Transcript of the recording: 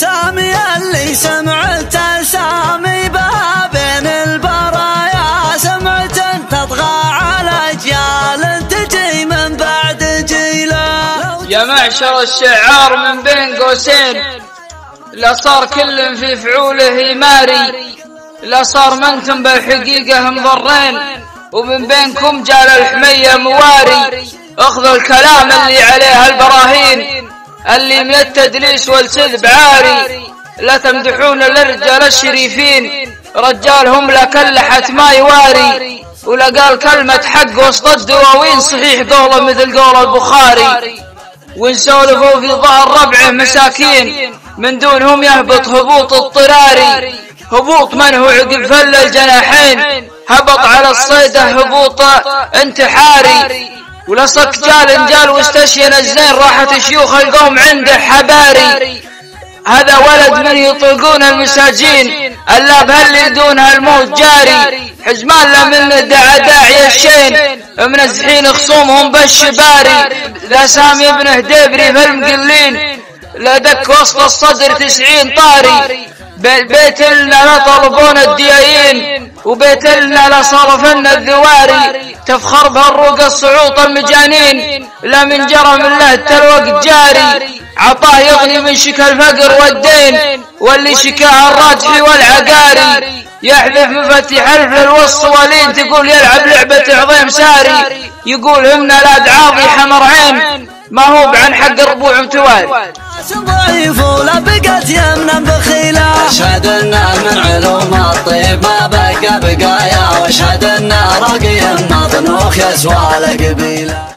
سامي اللي سمعته سامي بابين البرايا سمعته تطغى على اجيال تجي من بعد جيله. يا معشر الشعار من بين قوسين، لا صار كل في فعوله يماري، لا صار منكم بالحقيقه مضرين، ومن بينكم جال الحميه مواري. اخذوا الكلام اللي عليه البراهين، اللي من التدليس والكذب عاري. لا تمدحون الرجال الشريفين، رجالهم لا كلحت ما يواري، ولا قال كلمه حق وسط الدواوين صحيح قوله مثل قول البخاري. ونسولفوا في ظهر ربعه مساكين، من دونهم يهبط هبوط اضطراري، هبوط من هو عقب فل الجناحين، هبط على الصيدة هبوط انتحاري. ولصك جال جال واستشين الزين، راحت الشيوخ القوم عنده حباري. هذا ولد من يطلقون المساجين، الا بهاللي دونها الموت جاري. حزمان لا من الدعا داعي الشين، منزحين خصومهم بالشباري. ذا سامي بن هديب ريف المقلين، لا دك وسط الصدر 90 طاري. بيت لنا لا طلبون الديايين، وبيت لنا لا صرفن الذواري. تفخر بهالروق الصعوط المجانين، لا من جرم الله التلوق جاري. عطاه يغني من شكا الفقر والدين، واللي شكاه الراجحي والعقاري. يحذف مفاتيح الف الوصولين، تقول يلعب لعبة عظيم ساري. يقول همنا الادعاضي حمر عين، ما هو عن حق الربوع متوالي. ضعيف ولا بقت يمنا بخيله، اشهد انه من علوم الطيب ما بقى بقايا، واشهد انه راقي الناطنوخ يسوى على قبيله.